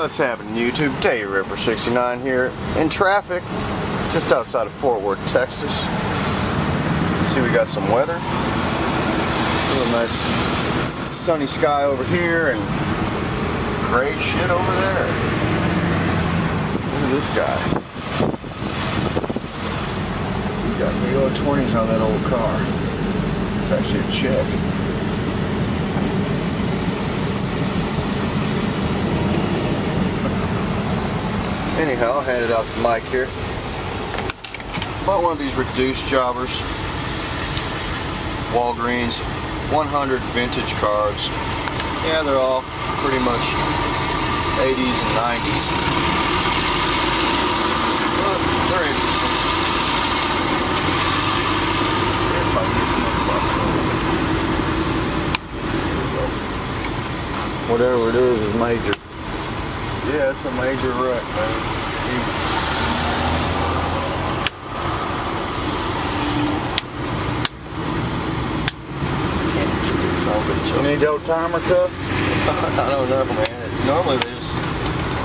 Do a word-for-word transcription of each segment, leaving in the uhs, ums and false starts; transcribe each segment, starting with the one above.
What's happening, YouTube? Day Ripper sixty-nine here in traffic just outside of Fort Worth, Texas. See, we got some weather. A little nice sunny sky over here and gray shit over there. Look at this guy. We got big old twenties on that old car. It's actually a Chevy. Anyhow, I'll hand it out to Mike here. Bought one of these reduced jobbers. Walgreens. one hundred vintage cards. Yeah, they're all pretty much eighties and nineties. But they're interesting. If I get the motherfucker over. Whatever it is is major. Yeah, it's a major wreck, man. You need Old Timer cup? I don't know, man. It, normally there's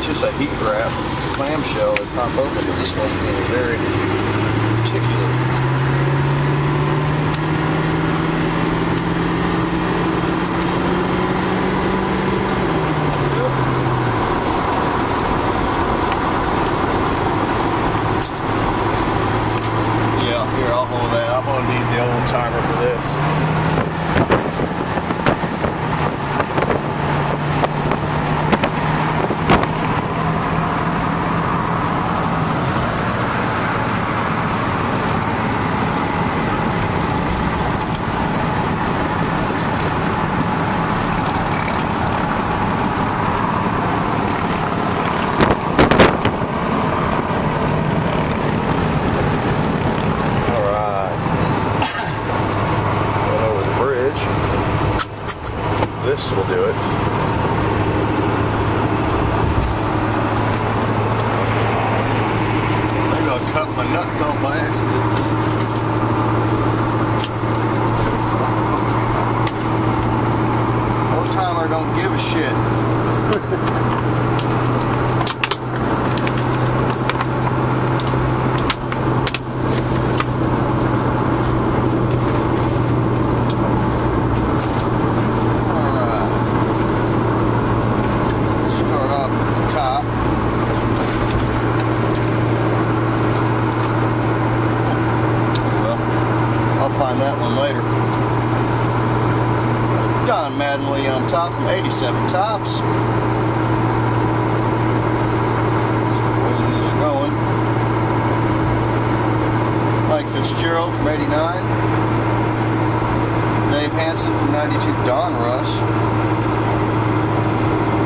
just a heat wrap, clamshell, and pop open, but this one's being very particular. This will do it. Maybe I'll cut my nuts off by accident. Old Timer don't give a shit. On top from eighty-seven Topps. Where these are going. Mike Fitzgerald from eighty-nine. Dave Hansen from ninety-two Donruss.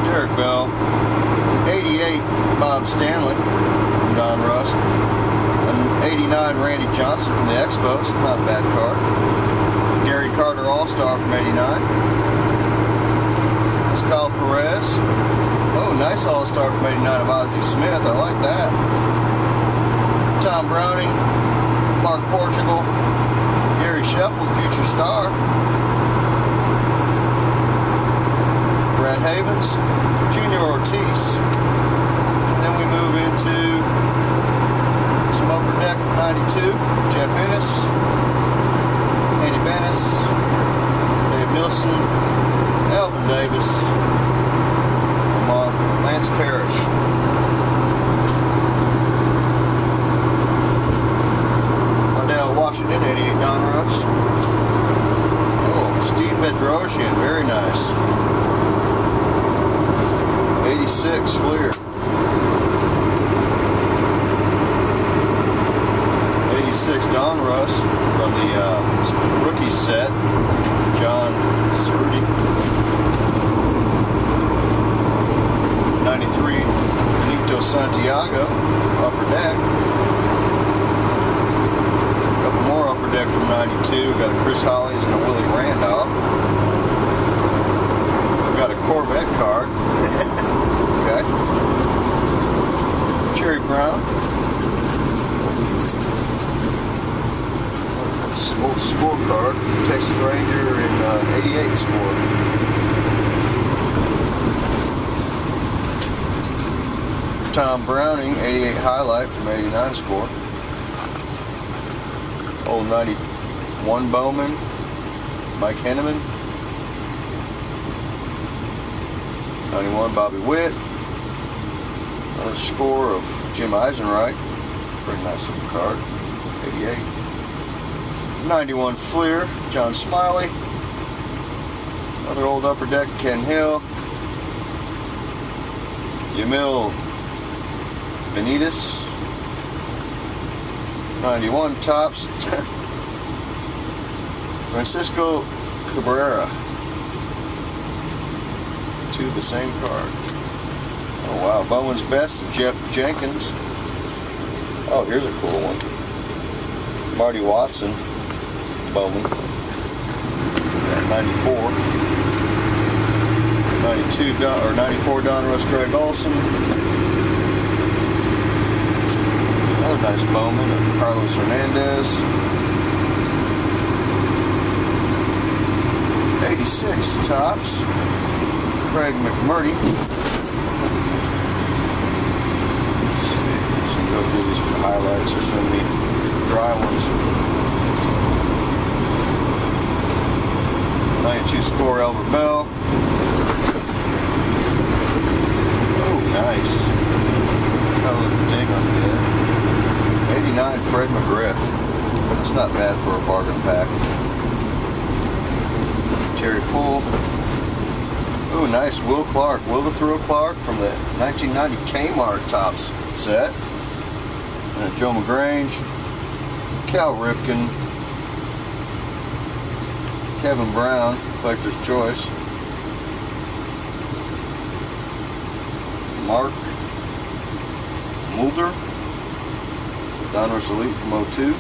Derek Bell from eighty-eight Bob Stanley from Donruss. And eighty-nine Randy Johnson from the Expos. Not a bad card. Gary Carter All-Star from eighty-nine. Kyle Perez. Oh, nice All-Star from eighty-nine of Ozzie Smith. I like that. Tom Browning. Mark Portugal. Gary Sheffield, future star. Brad Havens. Junior Ortiz. Then we move into some Upper Deck from ninety-two. Jeff Ennis. Andy Bennis. Dave Nilsson. Elvin Davis, Lamar, Lance Parrish. Ardell Washington, eighty-eight Donruss. Oh, Steve Bedrosian, very nice. eighty-six Fleer. eighty-six Donruss from the uh, rookie set, John Cerruti. ninety-three, Benito Santiago, Upper Deck. A couple more Upper Deck from ninety-two. We've got a Chris Hollies and a Willie Randolph. We've got a Corvette card. Okay. Cherry Brown. That's an old school card. Texas Ranger in uh, eighty-eight sport. Tom Browning, eighty-eight Highlight from eighty-nine score. Old ninety-one Bowman, Mike Henneman. ninety-one Bobby Witt. Another score of Jim Eisenreich. Pretty nice little card. eighty-eight. ninety-one Fleer, John Smiley. Another old Upper Deck, Ken Hill. Yamil Benitez. ninety-one Topps. Francisco Cabrera. Two of the same card. Oh wow, Bowman's best, Jeff Jenkins. Oh, here's a cool one. Marty Watson, Bowman. ninety-four. ninety-two Don, or ninety-four Donruss, Greg Olson. Another nice Bowman of Carlos Hernandez. eighty-six Topps, Craig McMurdy. Let's see, go through these for the highlights. There's so many dry ones. ninety-two score, Albert Bell. Nice. Got a little ding on the edge. eighty-nine Fred McGriff. That's not bad for a bargain pack. Terry Poole. Ooh, nice. Will Clark. Will the Thrill Clark from the nineteen ninety Kmart Topps set. And Joe McGrange. Cal Ripken. Kevin Brown. Collector's Choice. Mark Mulder, Donruss Elite from oh two,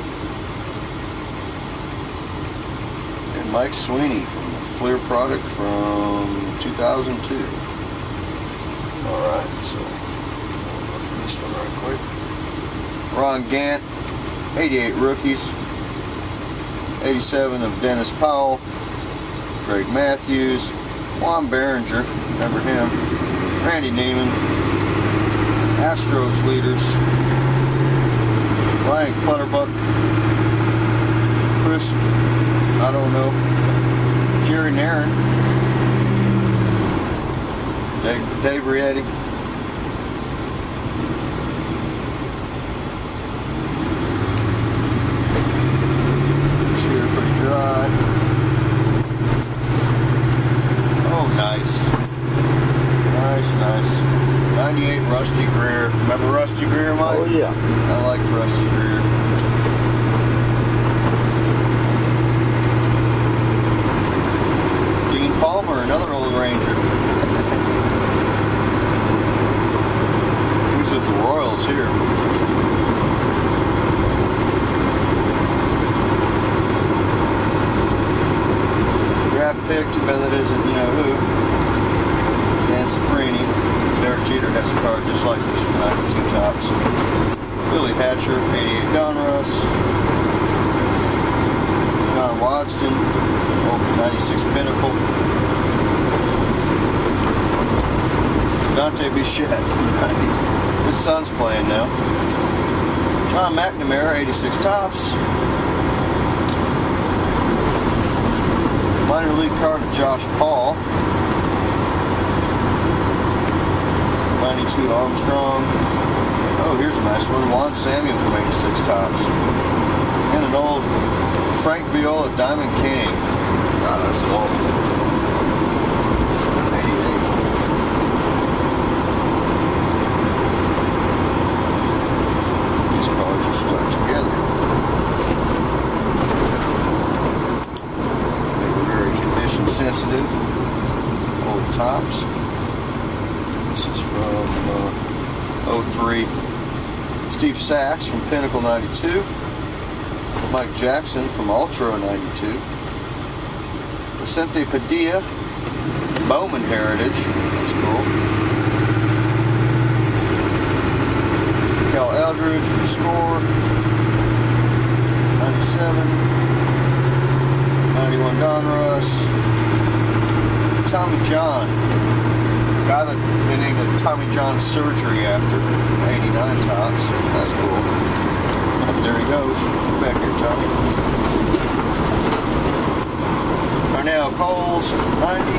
and Mike Sweeney from the Fleer product from two thousand two. Alright, so I'll go through this one right quick. Ron Gant, eighty-eight rookies, eighty-seven of Dennis Powell, Greg Matthews, Juan Berenger, remember him, Randy Neiman, Astros leaders, Ryan Clutterbuck, Chris, I don't know, Jerry Narin, Dave, Dave Rietti, this here pretty dry. Oh, nice. Nice, nice. ninety-eight Rusty Greer. Remember Rusty Greer, Mike? Oh, yeah. I liked Rusty Greer. Dean Palmer, another old Ranger. He's with the Royals here. Draft pick, too bad that isn't, you know who. Dan Safrini. Derek Jeter has a card just like this from ninety-two Topps. Billy Hatcher, eighty-eight Donruss. John Wadston, ninety-six Pinnacle. Dante Bichette, ninety. His son's playing now. John McNamara, eighty-six Topps. Minor league card of Josh Paul. ninety-two Armstrong. Oh, here's a nice one. Juan Samuel from eighty-six Topps. And an old Frank Viola Diamond King. God, that's an old eighty-eight. These cards are stuck together. They were very condition sensitive. Old Topps. This is from uh, oh three. Steve Sachs from Pinnacle ninety-two. Mike Jackson from Ultra ninety-two. Vicente Padilla, Bowman Heritage. That's cool. Cal Eldridge from Score. ninety-seven. ninety-one Donruss. Tommy John. guy that's been able to Tommy John surgery after eighty-nine tops. That's cool. But there he goes. Come back here, Tommy. Arnell Coles, ninety.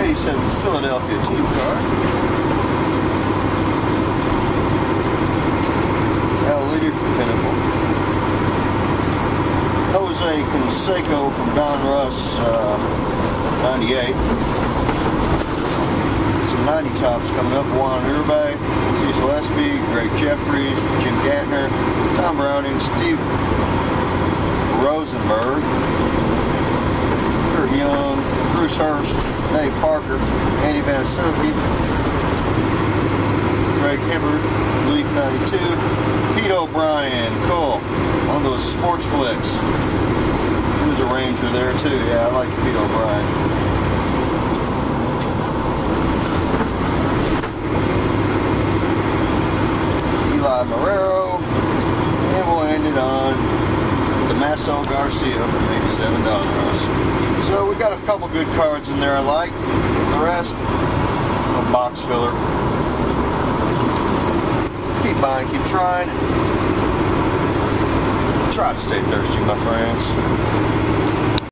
eighty-seven Philadelphia team car. Pinnacle. Jose Canseco from Donruss, uh, ninety-eight. Some ninety tops coming up. Juan Urbay, Cecil Espy, Greg Jeffries, Jim Gantner, Tom Browning, Steve Rosenberg, Kurt Young, Bruce Hurst, Dave Parker, Andy Vanasilke, Greg Hibbert, Leaf ninety-two. Pete O'Brien, cool. One of those sports flicks. He was a Ranger there too. Yeah, I like Pete O'Brien. Eli Marrero. And we'll end it on the Mason Garcia from eighty-seven dollars. So we got a couple good cards in there I like. The rest, a box filler. Keep buying, keep trying. Try to stay thirsty, my friends.